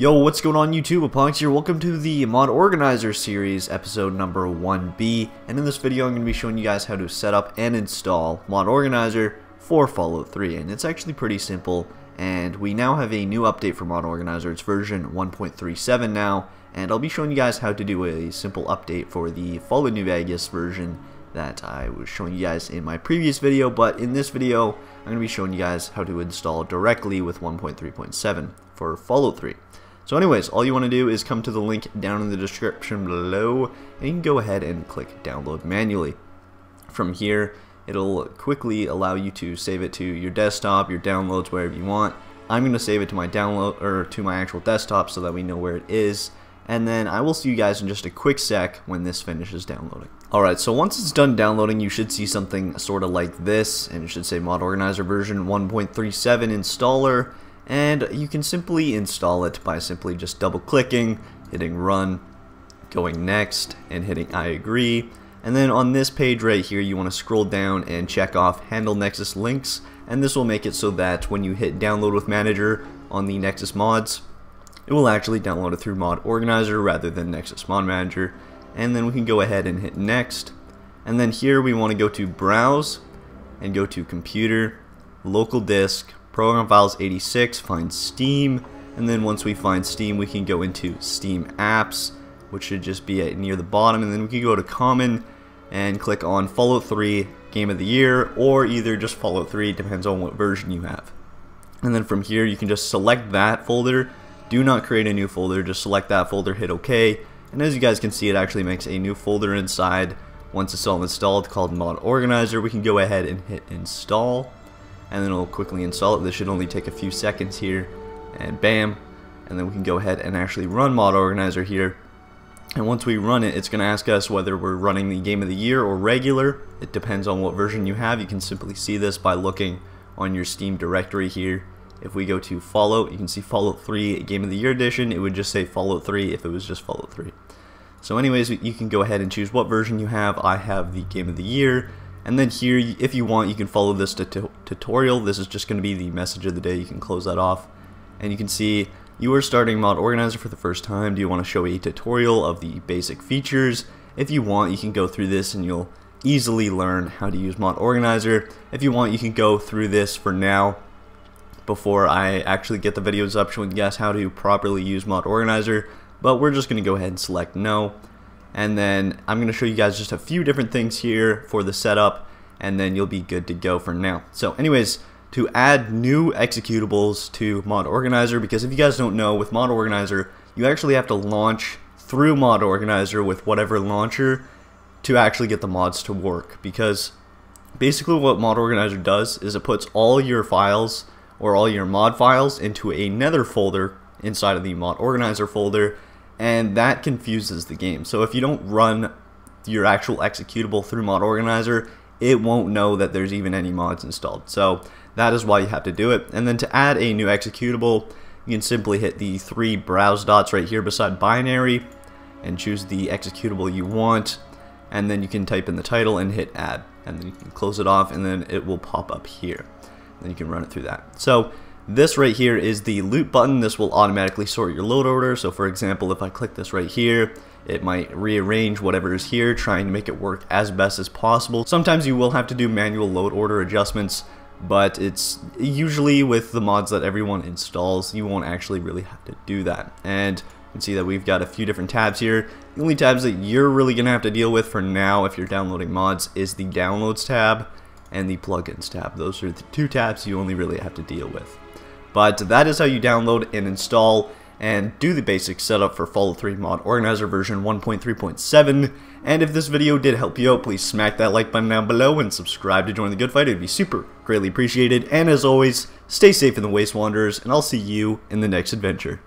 Yo, what's going on YouTube? Apoqsi here. Welcome to the Mod Organizer series, episode number 1B. And in this video, I'm going to be showing you guys how to set up and install Mod Organizer for Fallout 3. And it's actually pretty simple. And we now have a new update for Mod Organizer. It's version 1.37 now. And I'll be showing you guys how to do a simple update for the Fallout New Vegas version that I was showing you guys in my previous video. But in this video, I'm going to be showing you guys how to install directly with 1.3.7 for Fallout 3. So anyways, all you want to do is come to the link down in the description below, and you can go ahead and click download manually. From here, it'll quickly allow you to save it to your desktop, your downloads, wherever you want. I'm going to save it to my download, or to my actual desktop, so that we know where it is. And then I will see you guys in just a quick sec when this finishes downloading. Alright, so once it's done downloading, you should see something sort of like this, and it should say Mod Organizer version 1.37 installer. And you can simply install it by simply just double clicking, hitting run, going next, and hitting I agree. And then on this page right here, you want to scroll down and check off handle Nexus links, and this will make it so that when you hit download with manager on the Nexus mods, it will actually download it through Mod Organizer rather than Nexus Mod Manager. And then we can go ahead and hit next, and then here we want to go to browse and go to computer, local disk, Program Files 86, find Steam, and then once we find Steam, we can go into Steam Apps, which should just be near the bottom, and then we can go to Common and click on Fallout 3 Game of the Year, or either just Fallout 3, depends on what version you have. And then from here, you can just select that folder. Do not create a new folder, just select that folder, hit OK, and as you guys can see, it actually makes a new folder inside. Once it's all installed, called Mod Organizer, we can go ahead and hit install, and then it'll quickly install it. This should only take a few seconds here, and bam, and then we can go ahead and actually run Mod Organizer here. And once we run it, it's going to ask us whether we're running the Game of the Year or regular. It depends on what version you have. You can simply see this by looking on your Steam directory here. If we go to Fallout, you can see Fallout 3 Game of the Year edition. It would just say Fallout 3 if it was just Fallout 3. So anyways, you can go ahead and choose what version you have. I have the Game of the Year. And then here, if you want, you can follow this tutorial. This is just going to be the message of the day. You can close that off. And you can see you are starting Mod Organizer for the first time. Do you want to show a tutorial of the basic features? If you want, you can go through this and you'll easily learn how to use Mod Organizer. If you want, you can go through this for now before I actually get the videos up showing you guys how to properly use Mod Organizer. But we're just going to go ahead and select no. And then I'm going to show you guys just a few different things here for the setup, and then you'll be good to go for now. So anyways, to add new executables to Mod Organizer, because if you guys don't know, with Mod Organizer, you actually have to launch through Mod Organizer with whatever launcher to actually get the mods to work, because basically what Mod Organizer does is it puts all your files or all your mod files into another folder inside of the Mod Organizer folder, and that confuses the game. So if you don't run your actual executable through Mod Organizer, it won't know that there's even any mods installed. So that is why you have to do it. And then to add a new executable, you can simply hit the three browse dots right here beside binary and choose the executable you want, and then you can type in the title and hit add, and then you can close it off, and then it will pop up here, and then you can run it through that. So this right here is the loot button. This will automatically sort your load order. So for example, if I click this right here, it might rearrange whatever is here, trying to make it work as best as possible. Sometimes you will have to do manual load order adjustments, but it's usually with the mods that everyone installs, you won't actually really have to do that. And you can see that we've got a few different tabs here. The only tabs that you're really going to have to deal with for now if you're downloading mods is the downloads tab and the plugins tab. Those are the two tabs you only really have to deal with. But that is how you download and install and do the basic setup for Fallout 3 Mod Organizer version 1.3.7. And if this video did help you out, please smack that like button down below and subscribe to join the good fight. It would be super greatly appreciated. And as always, stay safe in the Waste Wanderers, and I'll see you in the next adventure.